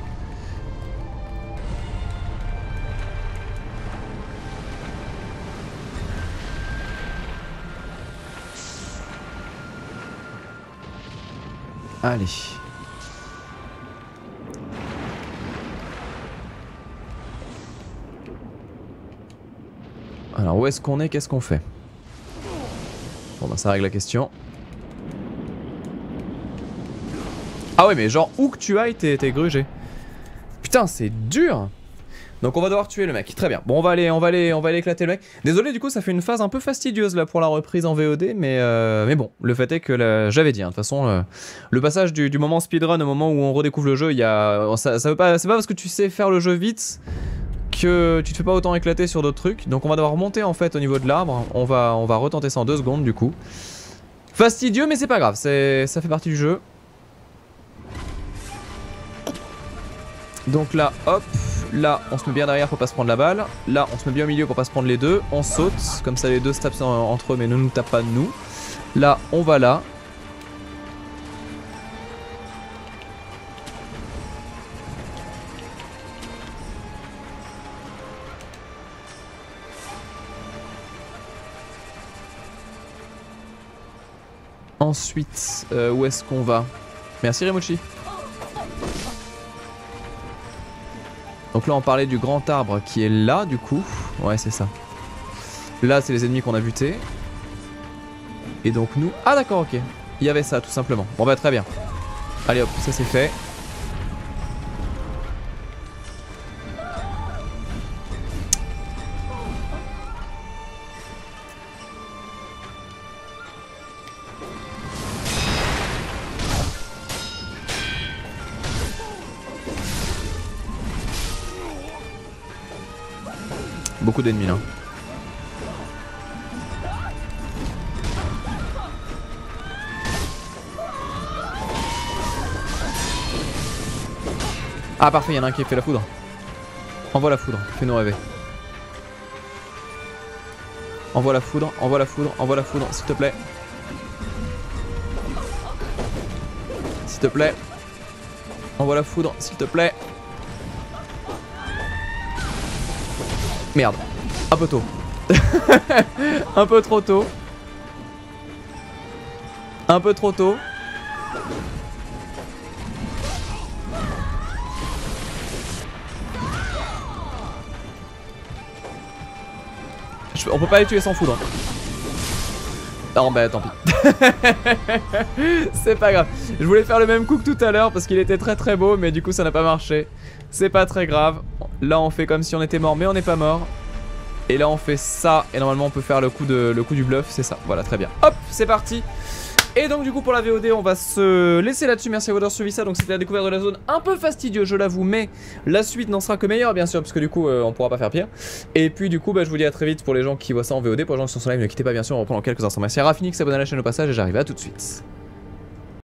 Allez. Alors où est-ce qu'on est, qu'est-ce qu'on fait? Bon bah ça règle la question. Ah ouais mais genre où que tu ailles t'es grugé. Putain c'est dur. Donc on va devoir tuer le mec, très bien. Bon on va aller éclater le mec. Désolé du coup ça fait une phase un peu fastidieuse là pour la reprise en VOD, mais bon, le fait est que là, j'avais dit, de toute façon le passage du moment speedrun au moment où on redécouvre le jeu, il y a, ça veut pas, c'est pas parce que tu sais faire le jeu vite que tu te fais pas autant éclater sur d'autres trucs. Donc on va devoir monter en fait au niveau de l'arbre, on va retenter ça en 2 secondes du coup. Fastidieux mais c'est pas grave, ça fait partie du jeu. Donc là hop, là on se met bien derrière pour pas se prendre la balle, là on se met bien au milieu pour pas se prendre les deux, on saute, comme ça les deux se tapent entre eux mais ne nous tapent pas nous. Là on va là. Ensuite, où est-ce qu'on va? Merci Rimuchi. Donc là on parlait du grand arbre qui est là du coup. Ouais c'est ça. Là c'est les ennemis qu'on a butés. Et donc nous... Ah d'accord, ok. Il y avait ça tout simplement. Bon bah très bien. Allez hop, ça c'est fait. Beaucoup d'ennemis là. Ah parfait, il y en a un qui fait la foudre. Envoie la foudre, fais-nous rêver. Envoie la foudre, envoie la foudre, envoie la foudre, s'il te plaît. S'il te plaît. Envoie la foudre, s'il te plaît. Merde, un peu tôt. Un peu trop tôt. Un peu trop tôt. On peut pas les tuer sans foudre. Non bah tant pis. C'est pas grave. Je voulais faire le même coup que tout à l'heure parce qu'il était très très beau mais du coup ça n'a pas marché. C'est pas très grave. Là on fait comme si on était mort mais on n'est pas mort. Et là on fait ça et normalement on peut faire le coup du bluff, c'est ça. Voilà, très bien. Hop, c'est parti. Et donc du coup pour la VOD on va se laisser là-dessus. Merci à vous d'avoir suivi ça. Donc c'était la découverte de la zone un peu fastidieuse je l'avoue, mais la suite n'en sera que meilleure bien sûr, parce que du coup on pourra pas faire pire. Et puis du coup bah, je vous dis à très vite pour les gens qui voient ça en VOD. Pour les gens qui sont sur live ne quittez pas bien sûr, on reprend dans quelques instants. Merci à Rafinix, abonnez à la chaîne au passage et j'arrive à tout de suite.